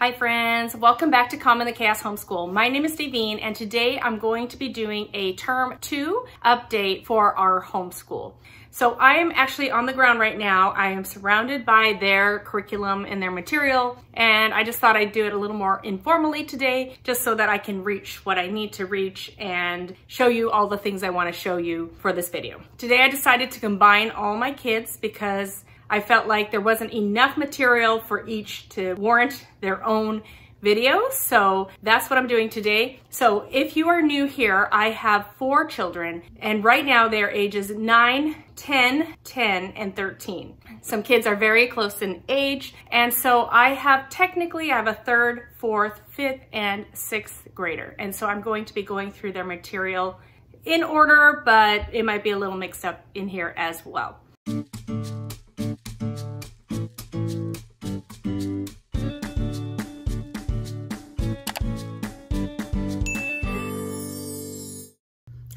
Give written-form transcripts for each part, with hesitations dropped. Hi friends, welcome back to Calm in the Chaos Homeschool. My name is Devine and today I'm going to be doing a term 2 update for our homeschool. So I am actually on the ground right now. I am surrounded by their curriculum and their material, and I just thought I'd do it a little more informally today just so that I can reach what I need to reach and show you all the things I want to show you for this video. Today I decided to combine all my kids because I felt like there wasn't enough material for each to warrant their own video. So that's what I'm doing today. So if you are new here, I have 4 children and right now they're ages 9, 10, 10, and 13. Some kids are very close in age. And so I have a 3rd, 4th, 5th, and 6th grader. And so I'm going to be going through their material in order, but it might be a little mixed up in here as well.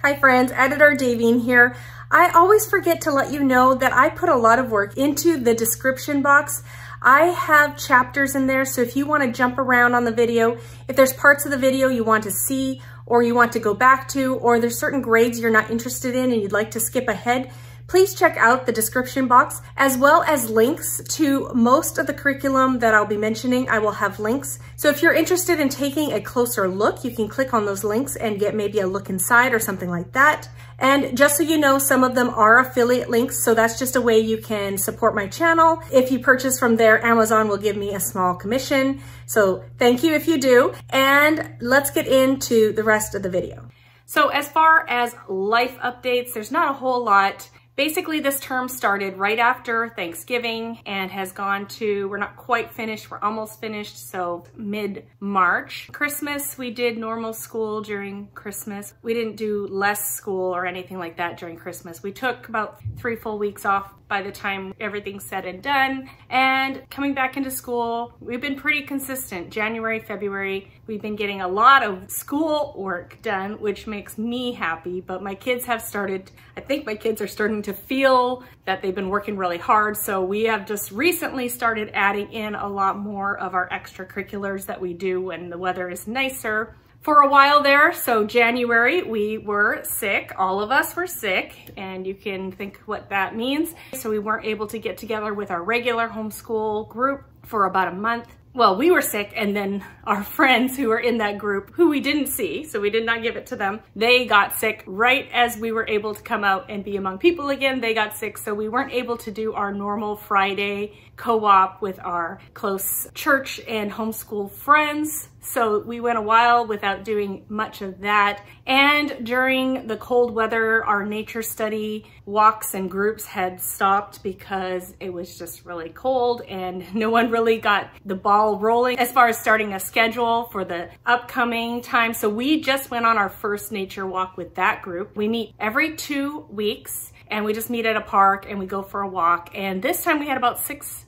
Hi friends, Editor Devine here. I always forget to let you know that I put a lot of work into the description box. I have chapters in there, so if you want to jump around on the video, if there's parts of the video you want to see or you want to go back to, or there's certain grades you're not interested in and you'd like to skip ahead, please check out the description box as well as links to most of the curriculum that I'll be mentioning. I will have links. So if you're interested in taking a closer look, you can click on those links and get maybe a look inside or something like that. And just so you know, some of them are affiliate links. So that's just a way you can support my channel. If you purchase from there, Amazon will give me a small commission. So thank you if you do. And let's get into the rest of the video. So as far as life updates, there's not a whole lot. Basically, this term started right after Thanksgiving and has gone to, we're not quite finished, we're almost finished, so mid-March. Christmas, we did normal school during Christmas. We didn't do less school or anything like that during Christmas. We took about 3 full weeks off by the time everything's said and done. And coming back into school, we've been pretty consistent. January, February, we've been getting a lot of school work done, which makes me happy, but my kids have started, I think my kids are starting to feel that they've been working really hard. So we have just recently started adding in a lot more of our extracurriculars that we do when the weather is nicer. For a while there, so January, we were sick. All of us were sick, and you can think what that means. So we weren't able to get together with our regular homeschool group for about a month. Well, we were sick, and then our friends who were in that group, who we didn't see, so we did not give it to them, they got sick right as we were able to come out and be among people again. They got sick, so we weren't able to do our normal Friday co-op with our close church and homeschool friends. So we went a while without doing much of that. And during the cold weather, our nature study walks and groups had stopped because it was just really cold and no one really got the ball rolling as far as starting a schedule for the upcoming time. So we just went on our first nature walk with that group. We meet every 2 weeks and we just meet at a park and we go for a walk. And this time we had about six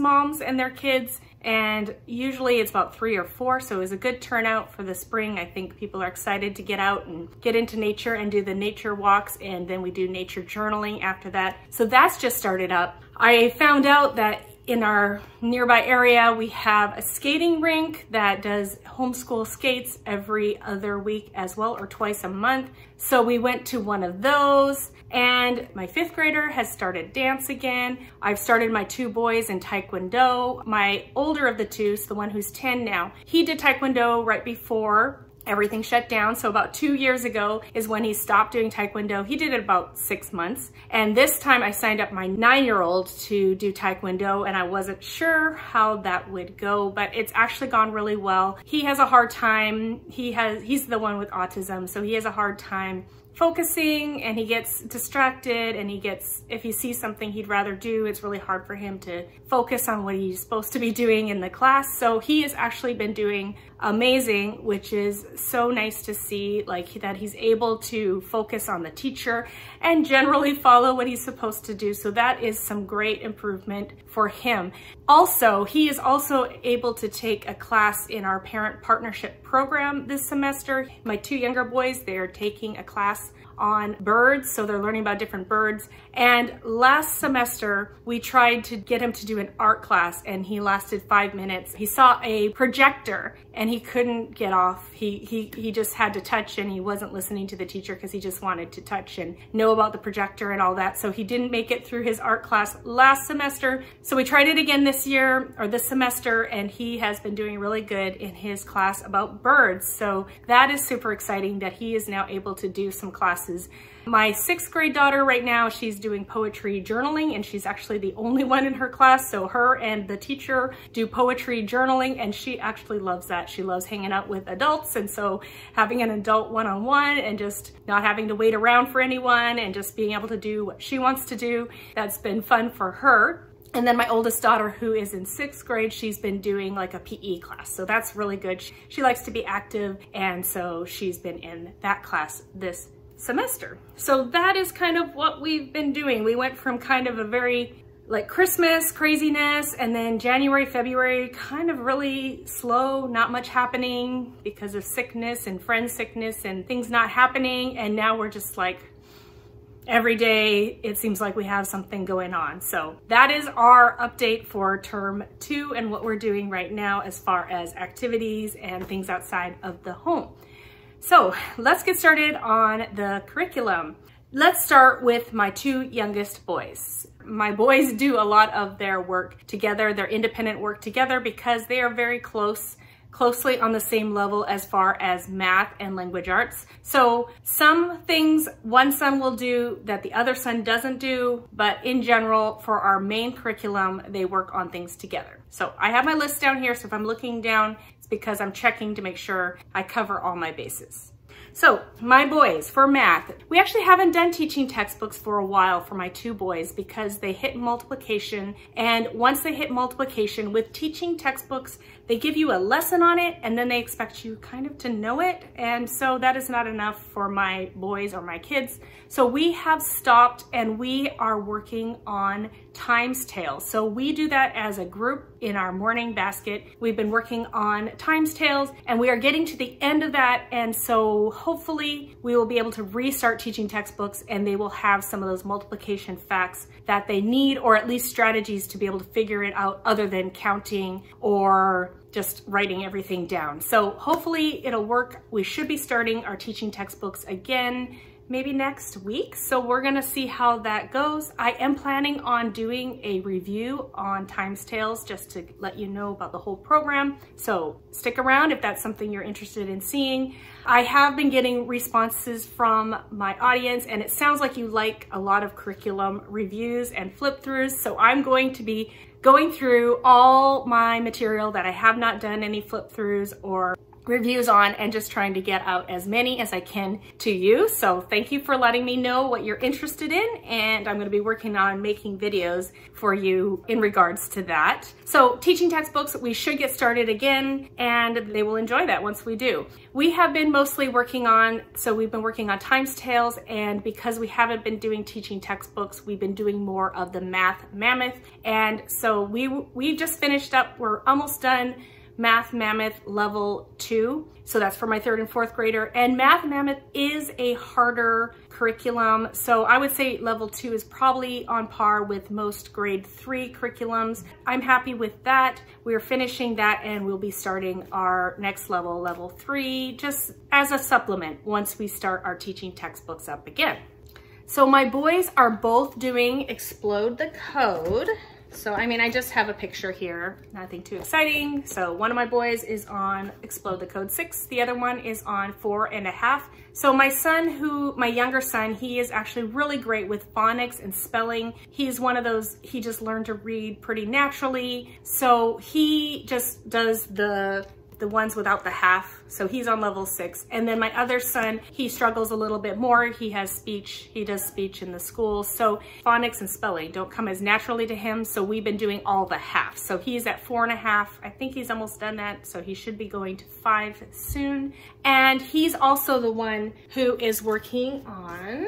moms and their kids. And usually it's about 3 or 4, so it was a good turnout for the spring. I think people are excited to get out and get into nature and do the nature walks, and then we do nature journaling after that. So that's just started up. I found out that in our nearby area, we have a skating rink that does homeschool skates every other week as well, or twice a month. So we went to one of those. And my 5th grader has started dance again. I've started my 2 boys in Taekwondo. My older of the 2, so the one who's 10 now, he did Taekwondo right before everything shut down. So about 2 years ago is when he stopped doing Taekwondo. He did it about 6 months. And this time I signed up my 9-year-old to do Taekwondo, and I wasn't sure how that would go, but it's actually gone really well. He has a hard time. He's the one with autism, so he has a hard time focusing, and he gets distracted, and if he sees something he'd rather do, it's really hard for him to focus on what he's supposed to be doing in the class. So he has actually been doing amazing, which is so nice to see, like that he's able to focus on the teacher and generally follow what he's supposed to do. So that is some great improvement for him. Also, he is also able to take a class in our parent partnership program this semester. My 2 younger boys, they're taking a class on birds, so they're learning about different birds. And last semester, we tried to get him to do an art class, and he lasted 5 minutes. He saw a projector, and he couldn't get off. He just had to touch, and he wasn't listening to the teacher because he just wanted to touch and know about the projector and all that. So he didn't make it through his art class last semester. So we tried it again this year, or this semester, and he has been doing really good in his class about birds. So that is super exciting that he is now able to do some classes. My 6th grade daughter right now, she's doing poetry journaling, and she's actually the only one in her class. So her and the teacher do poetry journaling, and she actually loves that. She loves hanging out with adults, and so having an adult one-on-one and just not having to wait around for anyone and just being able to do what she wants to do, that's been fun for her. And then my oldest daughter, who is in 6th grade, she's been doing like a PE class. So that's really good. She likes to be active, and so she's been in that class this semester. So that is kind of what we've been doing. We went from kind of a very like Christmas craziness, and then January, February, kind of really slow, not much happening because of sickness and friend sickness and things not happening. And now we're just like, every day, it seems like we have something going on. So that is our update for term 2 and what we're doing right now as far as activities and things outside of the home. So let's get started on the curriculum. Let's start with my 2 youngest boys. My boys do a lot of their work together, their independent work together, because they are very closely on the same level as far as math and language arts. So some things one son will do that the other son doesn't do, but in general, for our main curriculum, they work on things together. So I have my list down here, so if I'm looking down, it's because I'm checking to make sure I cover all my bases. So my boys, for math, we actually haven't done teaching textbooks for a while for my 2 boys because they hit multiplication. And once they hit multiplication with teaching textbooks, they give you a lesson on it, and then they expect you kind of to know it. And so that is not enough for my boys or my kids. So we have stopped, and we are working on Times Tales. So we do that as a group in our morning basket. We've been working on Times Tales, and we are getting to the end of that. And so hopefully we will be able to restart teaching textbooks, and they will have some of those multiplication facts that they need, or at least strategies to be able to figure it out other than counting or just writing everything down. So hopefully it'll work. We should be starting our teaching textbooks again maybe next week. So we're gonna see how that goes. I am planning on doing a review on Times Tales just to let you know about the whole program. So stick around if that's something you're interested in seeing. I have been getting responses from my audience, and it sounds like you like a lot of curriculum reviews and flip throughs. So I'm going to be going through all my material that I have not done any flip throughs or reviews on, and just trying to get out as many as I can to you. So thank you for letting me know what you're interested in, and I'm going to be working on making videos for you in regards to that. So teaching textbooks, we should get started again, and they will enjoy that once we do. We have been mostly working on, so we've been working on Times Tales, and because we haven't been doing teaching textbooks, we've been doing more of the Math Mammoth. And so we just finished up, we're almost done, Math Mammoth level 2. So that's for my 3rd and 4th grader. And Math Mammoth is a harder curriculum. So I would say level 2 is probably on par with most grade 3 curriculums. I'm happy with that. We're finishing that, and we'll be starting our next level, level 3, just as a supplement once we start our teaching textbooks up again. So my boys are both doing Explode the Code. So, I mean, I just have a picture here, nothing too exciting. So one of my boys is on Explode the Code 6. The other one is on 4 and a half. So my son, my younger son, he is actually really great with phonics and spelling. He's one of those, he just learned to read pretty naturally. So he just does the ones without the half. So he's on level 6. And then my other son, he struggles a little bit more. He has speech, he does speech in the school. So phonics and spelling don't come as naturally to him. So we've been doing all the half. So he's at 4 and a half. I think he's almost done that. So he should be going to 5 soon. And he's also the one who is working on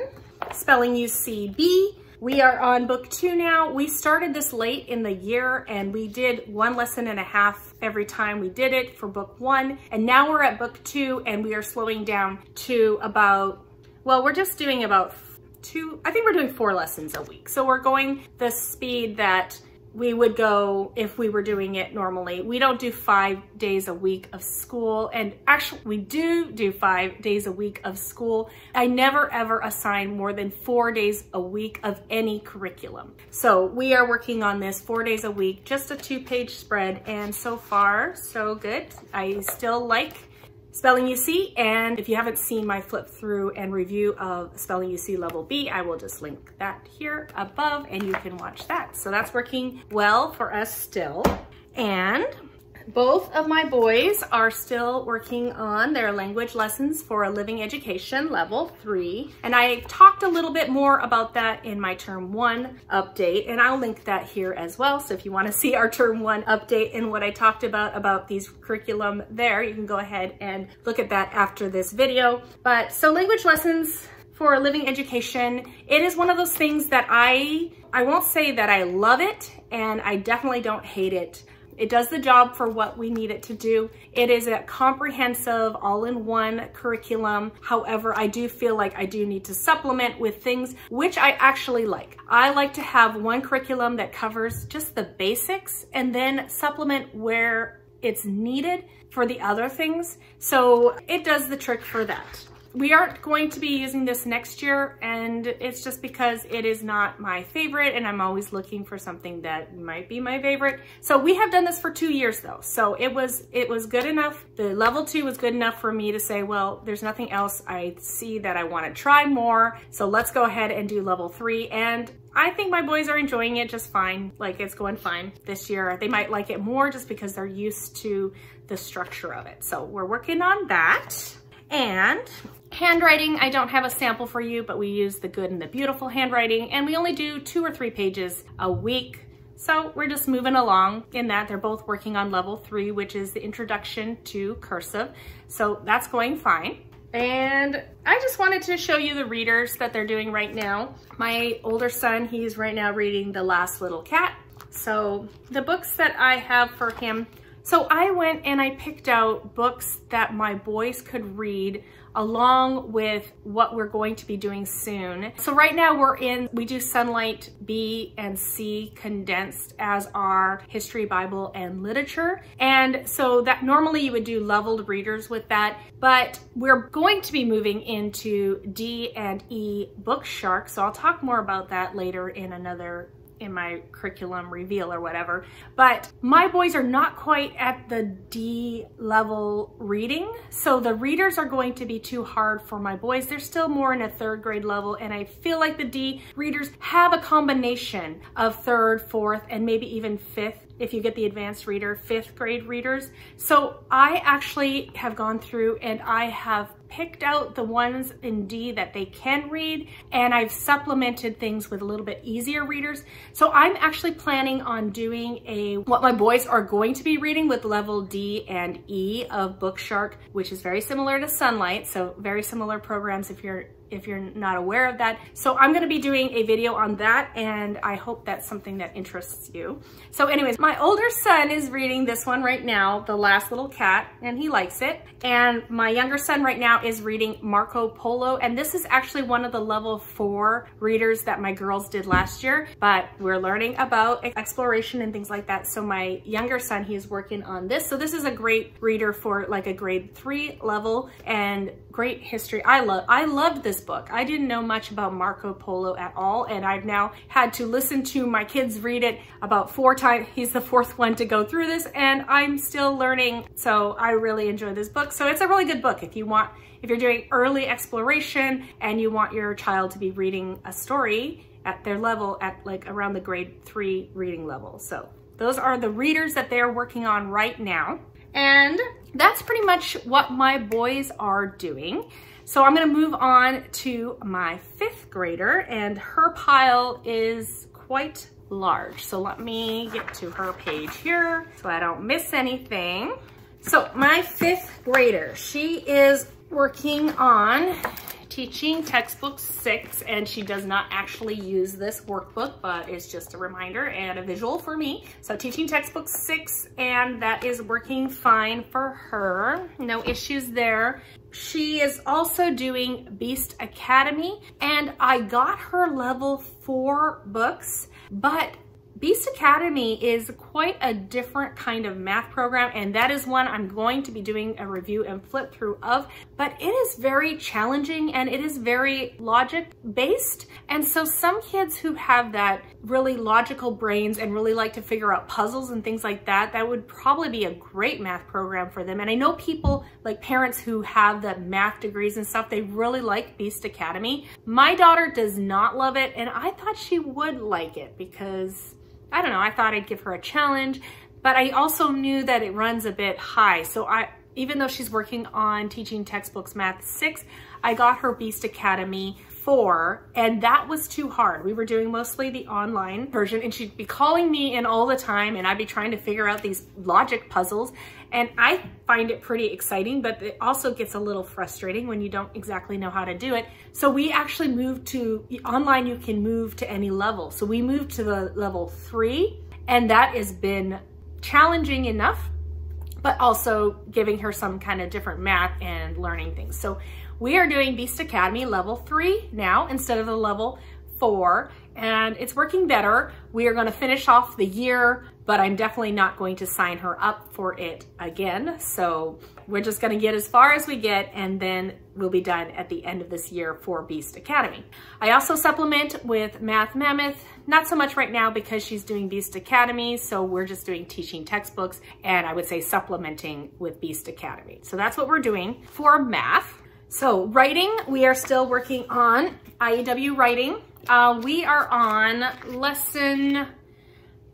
Spelling You See B. We are on book 2 now. We started this late in the year, and we did 1 lesson and a half every time we did it for book 1. And now we're at book 2, and we are slowing down to about Well, we're just doing about two, I think we're doing 4 lessons a week. So we're going the speed that we would go if we were doing it normally. We don't do 5 days a week of school, and actually we do 5 days a week of school. I never ever assign more than 4 days a week of any curriculum. So we are working on this 4 days a week, just a 2-page spread, and so far so good. I still like Spelling You See, and if you haven't seen my flip through and review of Spelling You See Level B, I will just link that here above and you can watch that. So that's working well for us still. And both of my boys are still working on their Language Lessons for a Living Education Level 3. And I talked a little bit more about that in my Term 1 update, and I'll link that here as well. So if you want to see our Term 1 update and what I talked about these curriculum there, you can go ahead and look at that after this video. But so Language Lessons for a Living Education, it is one of those things that I won't say that I love it, and I definitely don't hate it. It does the job for what we need it to do. It is a comprehensive, all-in-one curriculum. However, I do feel like I do need to supplement with things which I actually like. I like to have one curriculum that covers just the basics and then supplement where it's needed for the other things. So it does the trick for that. We aren't going to be using this next year, and it's just because it is not my favorite, and I'm always looking for something that might be my favorite. So we have done this for 2 years though. So it was good enough. The level 2 was good enough for me to say, well, there's nothing else I see that I want to try more. So let's go ahead and do level 3. And I think my boys are enjoying it just fine. Like, it's going fine this year. They might like it more just because they're used to the structure of it. So we're working on that. And handwriting, I don't have a sample for you, but we use The Good and the Beautiful handwriting, and we only do 2 or 3 pages a week. So we're just moving along in that. They're both working on level 3, which is the introduction to cursive. So that's going fine. And I just wanted to show you the readers that they're doing right now. My older son, he's right now reading The Last Little Cat. So the books that I have for him, so I went and I picked out books that my boys could read along with what we're going to be doing soon. So right now we do Sonlight B and C condensed as our history, Bible, and literature. And so that normally you would do leveled readers with that, but we're going to be moving into D and E Bookshark. So I'll talk more about that later in another in my curriculum reveal or whatever. But my boys are not quite at the D level reading. So the readers are going to be too hard for my boys. They're still more in a 3rd grade level. And I feel like the D readers have a combination of 3rd, 4th, and maybe even 5th. If you get the advanced reader, 5th grade readers. So I actually have gone through and I have picked out the ones in D that they can read, and I've supplemented things with a little bit easier readers. So I'm actually planning on doing what my boys are going to be reading with level D and E of Bookshark, which is very similar to Sonlight. So very similar programs if you're not aware of that. So I'm gonna be doing a video on that, and I hope that's something that interests you. So anyways, my older son is reading this one right now, The Last Little Cat, and he likes it. And my younger son right now is reading Marco Polo, and this is actually one of the level 4 readers that my girls did last year, but we're learning about exploration and things like that. So my younger son, he is working on this. So this is a great reader for like a grade 3 level, and great history. I loved this book. I didn't know much about Marco Polo at all, and I've now had to listen to my kids read it about 4 times. He's the 4th one to go through this, and I'm still learning. So I really enjoy this book. So it's a really good book if you're doing early exploration and you want your child to be reading a story at their level, at like around the grade 3 reading level. So those are the readers that they're working on right now. And that's pretty much what my boys are doing. So I'm gonna move on to my 5th grader, and her pile is quite large. So let me get to her page here so I don't miss anything. So my 5th grader, she is working on Teaching Textbooks 6, and she does not actually use this workbook, but it's just a reminder and a visual for me. So Teaching Textbooks 6, and that is working fine for her. No issues there. She is also doing Beast Academy, and I got her level 4 books, but Beast Academy is quite a different kind of math program, and that is one I'm going to be doing a review and flip through of, but it is very challenging and it is very logic based. And so some kids who have that really logical brains and really like to figure out puzzles and things like that, that would probably be a great math program for them. And I know people like parents who have the math degrees and stuff, they really like Beast Academy. My daughter does not love it, and I thought she would like it because I don't know, I thought I'd give her a challenge, but I also knew that it runs a bit high. So even though she's working on Teaching Textbooks Math 6, I got her Beast Academy 4, and that was too hard. We were doing mostly the online version, and she'd be calling me in all the time, and I'd be trying to figure out these logic puzzles. And I find it pretty exciting, but it also gets a little frustrating when you don't exactly know how to do it. So we actually moved to online. You can move to any level. So we moved to the level 3, and that has been challenging enough, but also giving her some kind of different math and learning things. So we are doing Beast Academy level 3 now instead of the level 4, and it's working better. We are going to finish off the year, but I'm definitely not going to sign her up for it again. So we're just going to get as far as we get, and then we'll be done at the end of this year for Beast Academy. I also supplement with Math Mammoth, not so much right now because she's doing Beast Academy. So we're just doing Teaching Textbooks, and I would say supplementing with Beast Academy. So that's what we're doing for math. So writing, we are still working on IEW writing. We are on lesson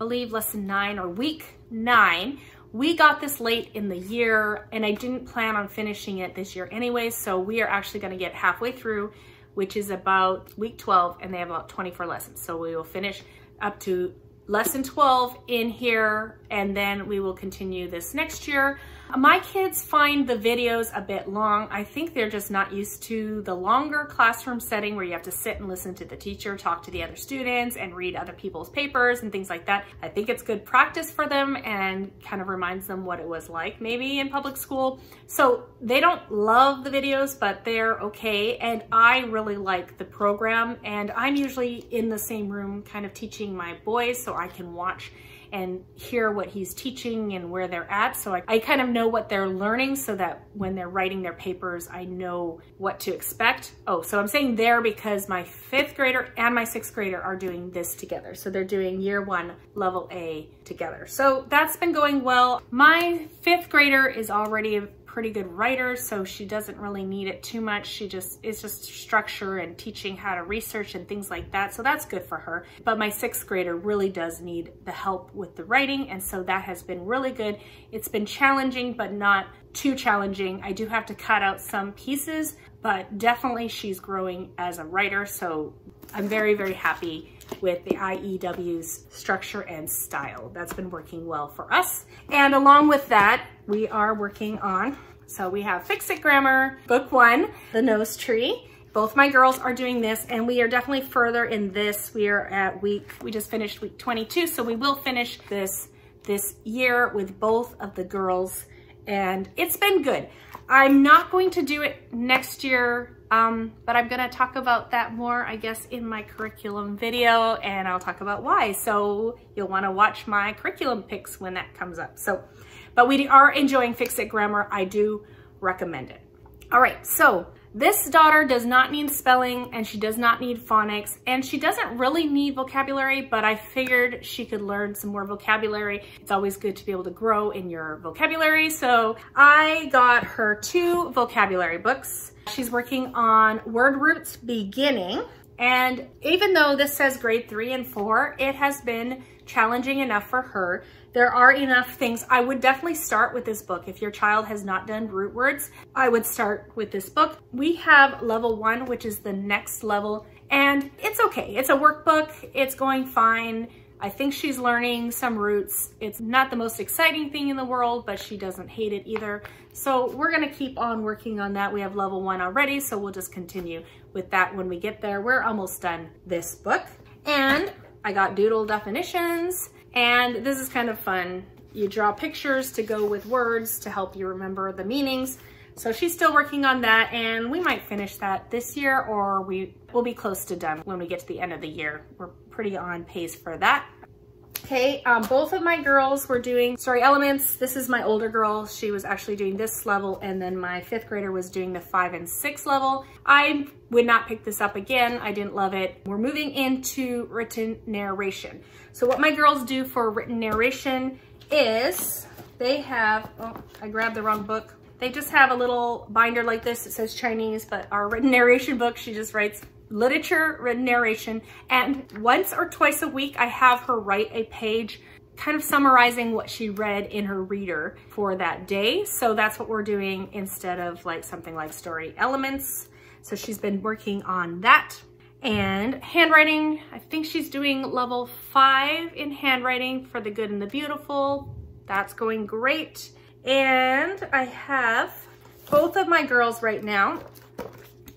9 or week 9. We got this late in the year, and I didn't plan on finishing it this year anyway, so we are actually going to get halfway through, which is about week 12, and they have about 24 lessons. So we will finish up to lesson 12 in here, and then we will continue this next year. My kids find the videos a bit long. I think they're just not used to the longer classroom setting where you have to sit and listen to the teacher talk to the other students and read other people's papers and things like that. I think it's good practice for them and kind of reminds them what it was like maybe in public school. So they don't love the videos, but they're okay. And I really like the program, and I'm usually in the same room kind of teaching my boys, so I can watch and hear what he's teaching and where they're at. So I kind of know what they're learning so that when they're writing their papers, I know what to expect. Oh, so I'm saying there because my 5th grader and my 6th grader are doing this together. So they're doing year 1 level A together. So that's been going well. My 5th grader is already a pretty good writer, so she doesn't really need it too much. It's just structure and teaching how to research and things like that. So that's good for her. But my 6th grader really does need the help with the writing, and so that has been really good. It's been challenging, but not too challenging. I do have to cut out some pieces, but definitely she's growing as a writer. So I'm very, very happy with the IEW's structure and style. That's been working well for us. And along with that, we are working on, so we have Fix It! Grammar, book 1, The Nose Tree. Both my girls are doing this, and we are definitely further in this. We are at we just finished week 22, so we will finish this year with both of the girls, and it's been good. I'm not going to do it next year, but I'm gonna talk about that more, I guess, in my curriculum video, and I'll talk about why. So you'll wanna watch my curriculum picks when that comes up. So, but we are enjoying Fix It Grammar. I do recommend it. All right, so this daughter does not need spelling, and she does not need phonics, and she doesn't really need vocabulary, but I figured she could learn some more vocabulary. It's always good to be able to grow in your vocabulary. So I got her 2 vocabulary books. She's working on Word Roots Beginning, and even though this says grade 3 and 4, it has been challenging enough for her. There are enough things. I would definitely start with this book. If your child has not done root words, I would start with this book. We have level 1, which is the next level, and it's okay. It's a workbook. It's going fine. I think she's learning some roots. It's not the most exciting thing in the world, but she doesn't hate it either. So we're gonna keep on working on that. We have level one already, so we'll just continue with that when we get there. We're almost done this book. And I got Doodle Definitions, and this is kind of fun. You draw pictures to go with words to help you remember the meanings. So she's still working on that, and we might finish that this year, or we will be close to done when we get to the end of the year. We're pretty on pace for that. Okay, both of my girls were doing story elements. This is my older girl. She was actually doing this level, and then my fifth grader was doing the 5 and 6 level. I would not pick this up again. I didn't love it. We're moving into written narration. So what my girls do for written narration is they have, oh, I grabbed the wrong book. They just have a little binder like this. It says Chinese, but our written narration book, she just writes literature written narration. And once or twice a week, I have her write a page kind of summarizing what she read in her reader for that day. So that's what we're doing instead of like something like story elements. So she's been working on that. And handwriting, I think she's doing level 5 in handwriting for The Good and the Beautiful. That's going great. And I have both of my girls right now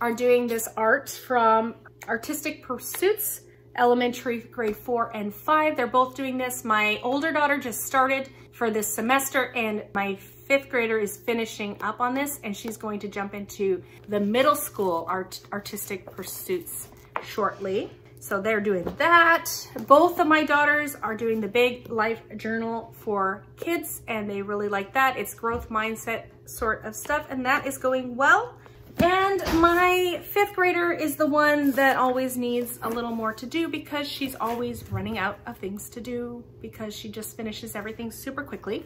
are doing this art from Artistic Pursuits, elementary grade 4 and 5. They're both doing this. My older daughter just started for this semester, and my fifth grader is finishing up on this, and she's going to jump into the middle school Artistic Pursuits shortly. So they're doing that. Both of my daughters are doing the Big Life Journal for kids, and they really like that. It's growth mindset sort of stuff, and that is going well. And my fifth grader is the one that always needs a little more to do because she's always running out of things to do because she just finishes everything super quickly.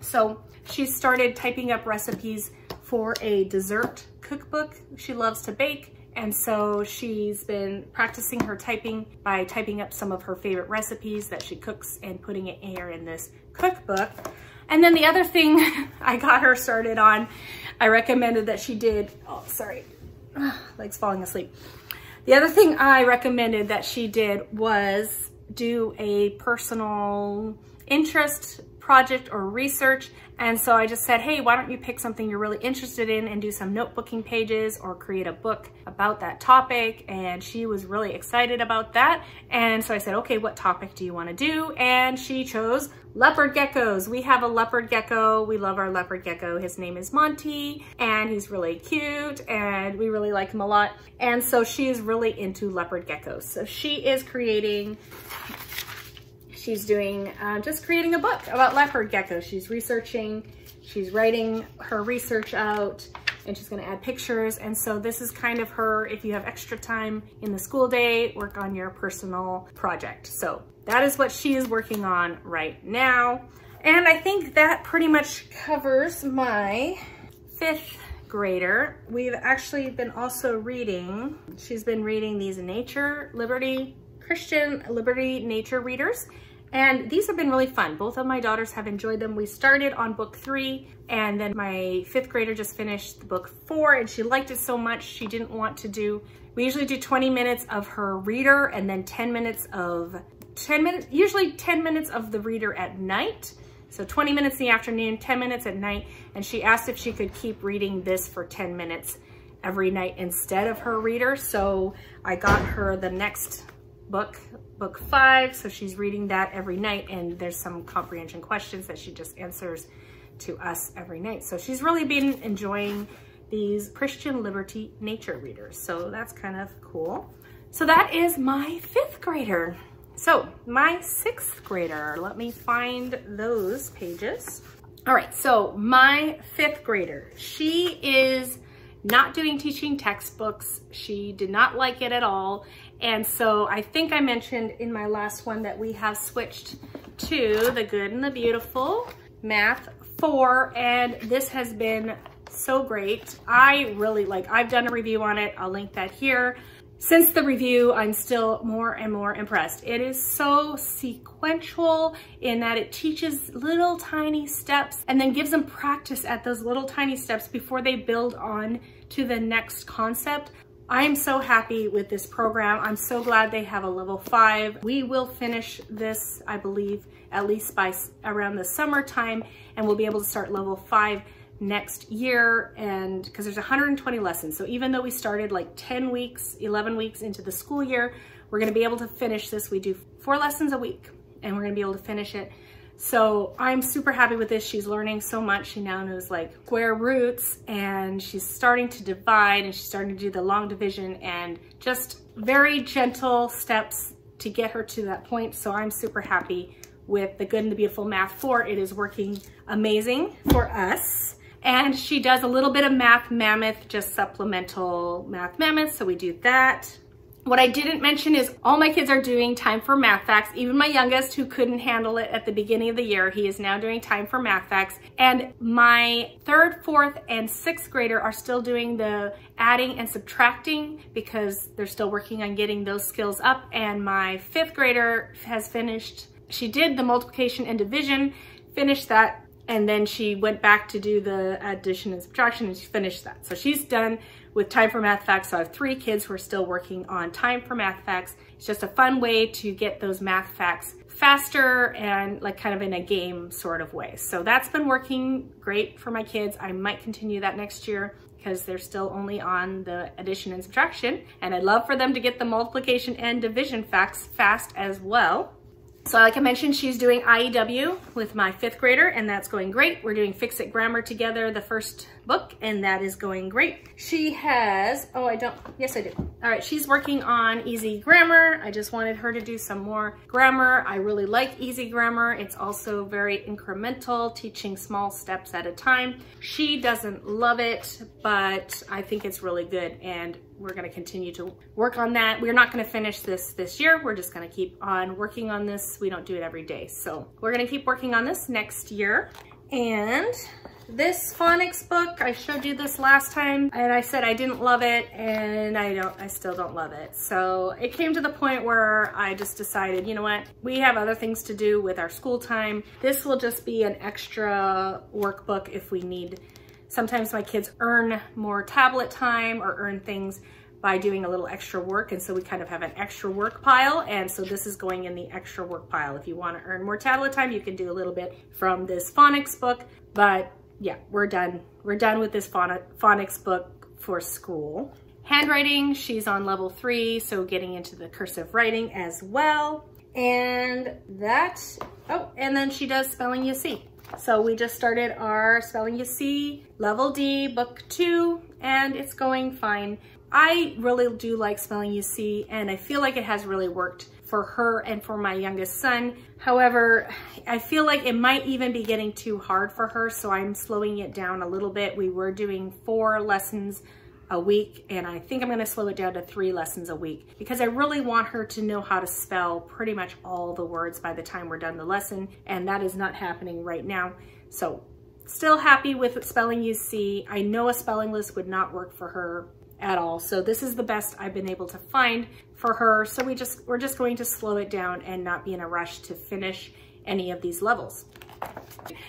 So she started typing up recipes for a dessert cookbook. She loves to bake. And so she's been practicing her typing by typing up some of her favorite recipes that she cooks and putting it here in this cookbook. And then the other thing I got her started on, I recommended that she did, oh, sorry, legs falling asleep. The other thing I recommended that she did was do a personal interest project or research. And so I just said, hey, why don't you pick something you're really interested in and do some notebooking pages or create a book about that topic. And she was really excited about that. And so I said, okay, what topic do you want to do? And she chose leopard geckos. We have a leopard gecko. We love our leopard gecko. His name is Monty, and he's really cute, and we really like him a lot. And so she is really into leopard geckos. So she is creating, she's doing, just creating a book about leopard geckos. She's researching, she's writing her research out, and she's gonna add pictures. And so this is kind of her, if you have extra time in the school day, work on your personal project. So that is what she is working on right now. And I think that pretty much covers my fifth grader. We've actually been also reading, she's been reading these Christian Liberty Nature Readers. And these have been really fun. Both of my daughters have enjoyed them. We started on book 3, and then my fifth grader just finished the book 4, and she liked it so much she didn't want to do, we usually do 20 minutes of her reader and then 10 minutes of the reader at night. So 20 minutes in the afternoon, 10 minutes at night. And she asked if she could keep reading this for 10 minutes every night instead of her reader. So I got her the next book 5. So she's reading that every night, and there's some comprehension questions that she just answers to us every night. So she's really been enjoying these Christian Liberty Nature Readers. So that's kind of cool. So that is my fifth grader. So my sixth grader, let me find those pages. All right, so my fifth grader, she is not doing teaching textbooks. She did not like it at all. And so I think I mentioned in my last one that we have switched to The Good and the Beautiful, Math 4, and this has been so great. I really like, I've done a review on it. I'll link that here. Since the review, I'm still more and more impressed. It is so sequential in that it teaches little tiny steps and then gives them practice at those little tiny steps before they build on to the next concept. I'm so happy with this program. I'm so glad they have a level 5. We will finish this, I believe, at least by around the summertime, and we'll be able to start level 5 next year, and because there's 120 lessons. So even though we started like 10 weeks, 11 weeks into the school year, we're gonna be able to finish this. We do 4 lessons a week and we're gonna be able to finish it. So I'm super happy with this. She's learning so much. She now knows like square roots, and she's starting to divide, and she's starting to do the long division, and just very gentle steps to get her to that point. So I'm super happy with The Good and the Beautiful Math 4. It is working amazing for us. And she does a little bit of Math Mammoth, just supplemental Math Mammoth. So we do that. What I didn't mention is all my kids are doing Time for Math Facts. Even my youngest, who couldn't handle it at the beginning of the year, he is now doing Time for Math Facts. And my 3rd, 4th, and 6th grader are still doing the adding and subtracting because they're still working on getting those skills up. And my 5th grader has finished, she did the multiplication and division, finished that, and then she went back to do the addition and subtraction, and she finished that. So she's done with Time for Math Facts. So I have 3 kids who are still working on Time for Math Facts. It's just a fun way to get those math facts faster and like kind of in a game sort of way. So that's been working great for my kids. I might continue that next year because they're still only on the addition and subtraction, and I'd love for them to get the multiplication and division facts fast as well. So like I mentioned, she's doing IEW with my 5th grader, and that's going great. We're doing Fix It! Grammar together, the first book, and that is going great. She has, oh, I don't, yes I do. All right, she's working on Easy Grammar. I just wanted her to do some more grammar. I really like Easy Grammar. It's also very incremental, teaching small steps at a time. She doesn't love it, but I think it's really good, and we're gonna continue to work on that. We're not gonna finish this year. We're just gonna keep on working on this. We don't do it every day. So we're gonna keep working on this next year. And this phonics book, I showed you this last time, and I said I didn't love it, and I still don't love it. So it came to the point where I just decided, you know what? We have other things to do with our school time. This will just be an extra workbook if we need. Sometimes my kids earn more tablet time or earn things by doing a little extra work, and so we kind of have an extra work pile, and so this is going in the extra work pile. If you want to earn more tablet time, you can do a little bit from this phonics book, but yeah, we're done. We're done with this phonics book for school. Handwriting, she's on level 3, so getting into the cursive writing as well. And that, oh, and then she does Spelling You See. So we just started our Spelling You See, level D, book 2, and it's going fine. I really do like Spelling You See, and I feel like it has really worked for her and for my youngest son. However, I feel like it might even be getting too hard for her, so I'm slowing it down a little bit. We were doing 4 lessons a week, and I think I'm gonna slow it down to 3 lessons a week because I really want her to know how to spell pretty much all the words by the time we're done the lesson, and that is not happening right now. So still happy with Spelling You See. I know a spelling list would not work for her at all, so this is the best I've been able to find for her. So we're just going to slow it down and not be in a rush to finish any of these levels.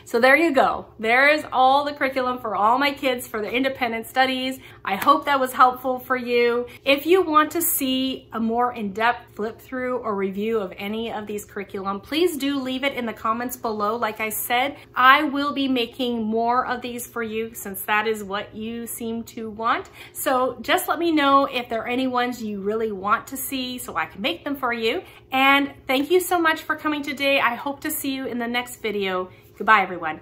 So there you go. There is all the curriculum for all my kids for their independent studies. I hope that was helpful for you. If you want to see a more in-depth flip through or review of any of these curriculum, please do leave it in the comments below. Like I said, I will be making more of these for you since that is what you seem to want. So just let me know if there are any ones you really want to see so I can make them for you. And thank you so much for coming today. I hope to see you in the next video. Goodbye, everyone.